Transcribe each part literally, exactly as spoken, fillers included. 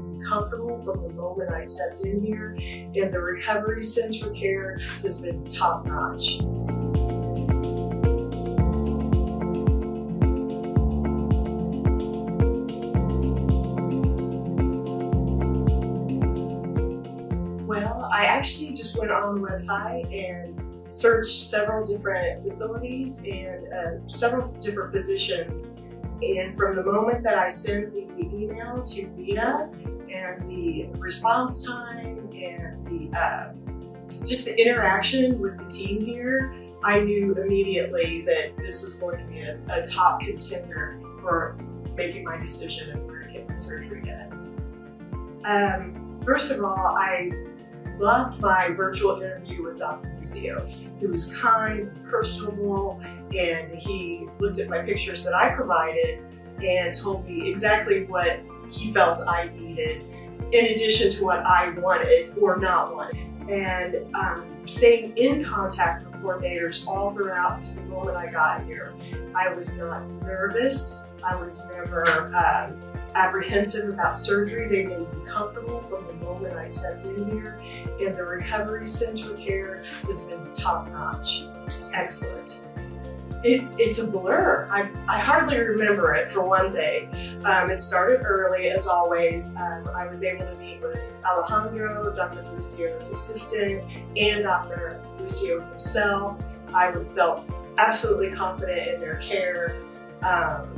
been comfortable from the moment I stepped in here, and the recovery center care has been top notch. Well, I actually just went on the website and searched several different facilities and uh, several different physicians. And from the moment that I sent the email to VIDA and the response time and the uh, just the interaction with the team here, I knew immediately that this was going to be a, a top contender for making my decision of where to get my surgery done. Um, first of all, I loved my virtual interview with Doctor Bucio. He was kind, personable, and he looked at my pictures that I provided and told me exactly what he felt I needed in addition to what I wanted or not wanted. And um, staying in contact with coordinators all throughout to the moment I got here. I was not nervous. I was never um, apprehensive about surgery. They made me comfortable from the moment I stepped in here, and the recovery center care has been top notch. It's excellent. It, it's a blur. I, I hardly remember it, for one thing. Um, it started early, as always. Um, I was able to meet with Alejandro, Doctor Bucio's assistant, and Doctor Bucio himself. I felt absolutely confident in their care. Um,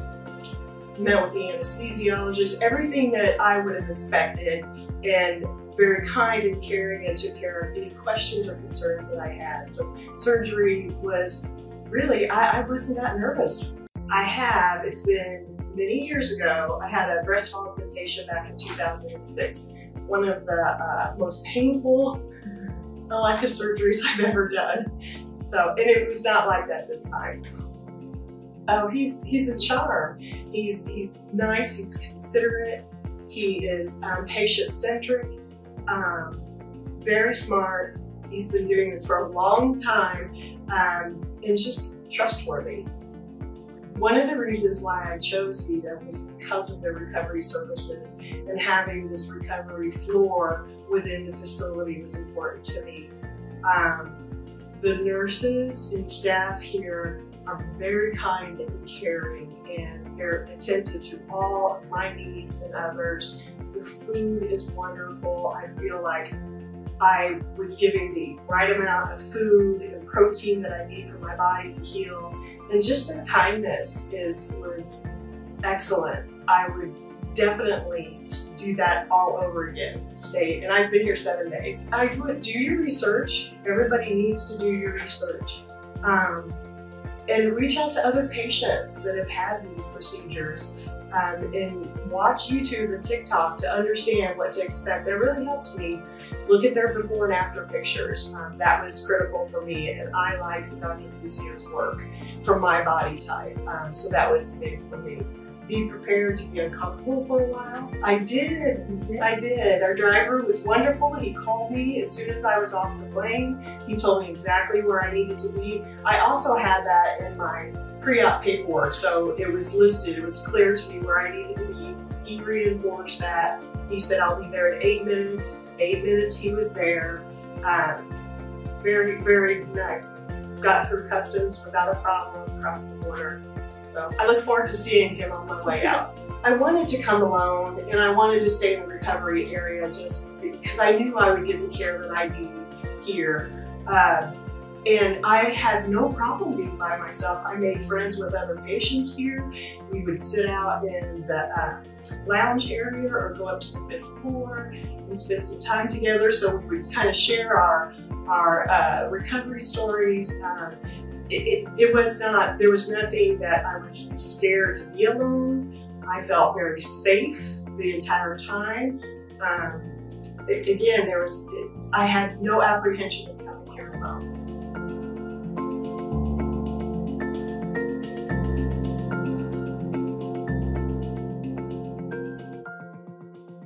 met with the anesthesiologist, everything that I would have expected, and very kind and caring, and took care of any questions or concerns that I had. So surgery was really, I, I wasn't that nervous. I have, it's been many years ago, I had a breast augmentation back in two thousand six. One of the uh, most painful elective surgeries I've ever done. So, and it was not like that this time. Oh, he's he's a charm. He's he's nice. He's considerate. He is um, patient-centric. Um, very smart. He's been doing this for a long time, um, and just trustworthy. One of the reasons why I chose VIDA was because of the recovery services, and having this recovery floor within the facility was important to me. Um, The nurses and staff here are very kind and caring, and they're attentive to all of my needs and others. The food is wonderful. I feel like I was giving the right amount of food and protein that I need for my body to heal. And just their kindness is was excellent. I would definitely do that all over again. Stay, and I've been here seven days. I would do your research. Everybody needs to do your research, um, and reach out to other patients that have had these procedures, um, and watch YouTube and TikTok to understand what to expect. That really helped me. Look at their before and after pictures. Um, that was critical for me, and I liked Doctor Bucio's work for my body type, um, so that was big for me. Be prepared to be uncomfortable for a while. I did, did, I did. Our driver was wonderful. He called me as soon as I was off the plane. He told me exactly where I needed to be. I also had that in my pre-op paperwork, so it was listed. It was clear to me where I needed to be. He reinforced that. He said, I'll be there in eight minutes. Eight minutes, he was there. Um, very, very nice. Got through customs without a problem, across the border. So I look forward to seeing him on my way out. I wanted to come alone, and I wanted to stay in the recovery area just because I knew I would get the care that I needed here. Uh, and I had no problem being by myself. I made friends with other patients here. We would sit out in the uh, lounge area or go up to the fifth floor and spend some time together. So we would kind of share our, our uh, recovery stories. Uh, It, it, it was not, there was nothing that I was scared to be alone. I felt very safe the entire time. Um, it, again, there was, it, I had no apprehension of coming here alone.